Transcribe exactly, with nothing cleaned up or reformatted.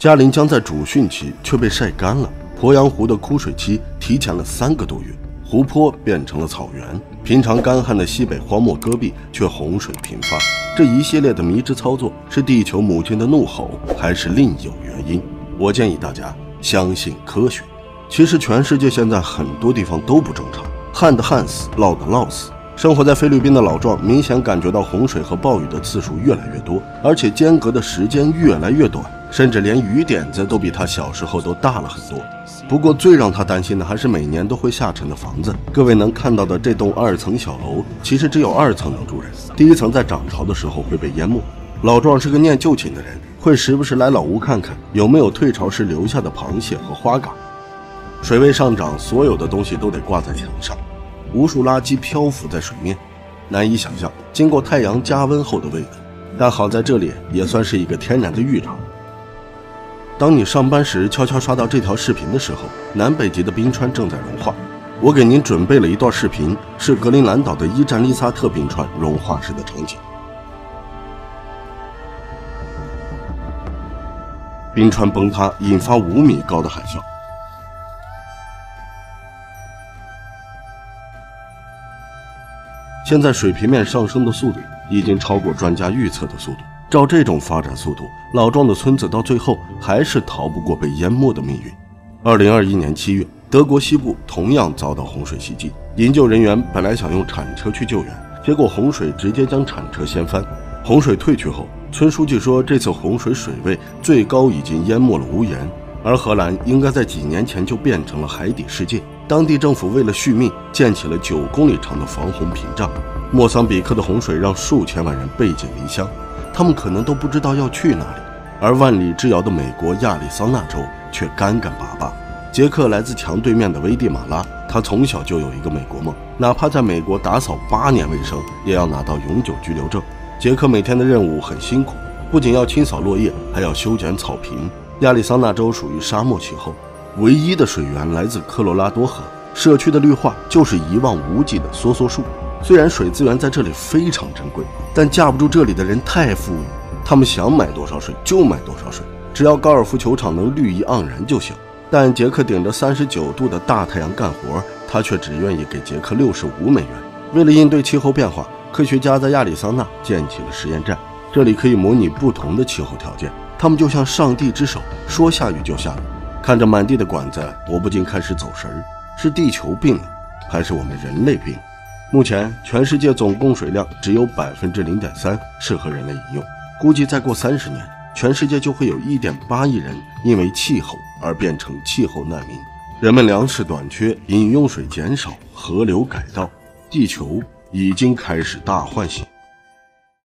嘉陵江在主汛期却被晒干了，鄱阳湖的枯水期提前了三个多月，湖泊变成了草原。平常干旱的西北荒漠戈壁却洪水频发。这一系列的迷之操作，是地球母亲的怒吼，还是另有原因？我建议大家相信科学。其实全世界现在很多地方都不正常，旱的旱死，涝的涝死。 生活在菲律宾的老壮明显感觉到洪水和暴雨的次数越来越多，而且间隔的时间越来越短，甚至连雨点子都比他小时候都大了很多。不过最让他担心的还是每年都会下沉的房子。各位能看到的这栋二层小楼，其实只有二层能住人，第一层在涨潮的时候会被淹没。老壮是个念旧情的人，会时不时来老屋看看有没有退潮时留下的螃蟹和花蛤。水位上涨，所有的东西都得挂在墙上。 无数垃圾漂浮在水面，难以想象经过太阳加温后的味道。但好在这里也算是一个天然的浴场。当你上班时悄悄刷到这条视频的时候，南北极的冰川正在融化。我给您准备了一段视频，是格陵兰岛的伊占利萨特冰川融化时的场景。冰川崩塌引发五米高的海啸。 现在水平面上升的速度已经超过专家预测的速度。照这种发展速度，老壮的村子到最后还是逃不过被淹没的命运。二零二一年七月，德国西部同样遭到洪水袭击，营救人员本来想用铲车去救援，结果洪水直接将铲车掀翻。洪水退去后，村书记说这次洪水水位最高已经淹没了屋檐，而荷兰应该在几年前就变成了海底世界。 当地政府为了续命，建起了九公里长的防洪屏障。莫桑比克的洪水让数千万人背井离乡，他们可能都不知道要去哪里。而万里之遥的美国亚利桑那州却干干巴巴。杰克来自墙对面的危地马拉，他从小就有一个美国梦，哪怕在美国打扫八年卫生，也要拿到永久居留证。杰克每天的任务很辛苦，不仅要清扫落叶，还要修剪草坪。亚利桑那州属于沙漠气候。 唯一的水源来自科罗拉多河，社区的绿化就是一望无际的梭梭树。虽然水资源在这里非常珍贵，但架不住这里的人太富裕，他们想买多少水就买多少水，只要高尔夫球场能绿意盎然就行。但杰克顶着三十九度的大太阳干活，他却只愿意给杰克六十五美元。为了应对气候变化，科学家在亚利桑那建起了实验站，这里可以模拟不同的气候条件，他们就像上帝之手，说下雨就下雨。 看着满地的管子，我不禁开始走神儿。是地球病了，还是我们人类病了？目前全世界总供水量只有 百分之零点三 适合人类饮用，估计再过三十年，全世界就会有 一点八亿人因为气候而变成气候难民。人们粮食短缺，饮用水减少，河流改道，地球已经开始大换血。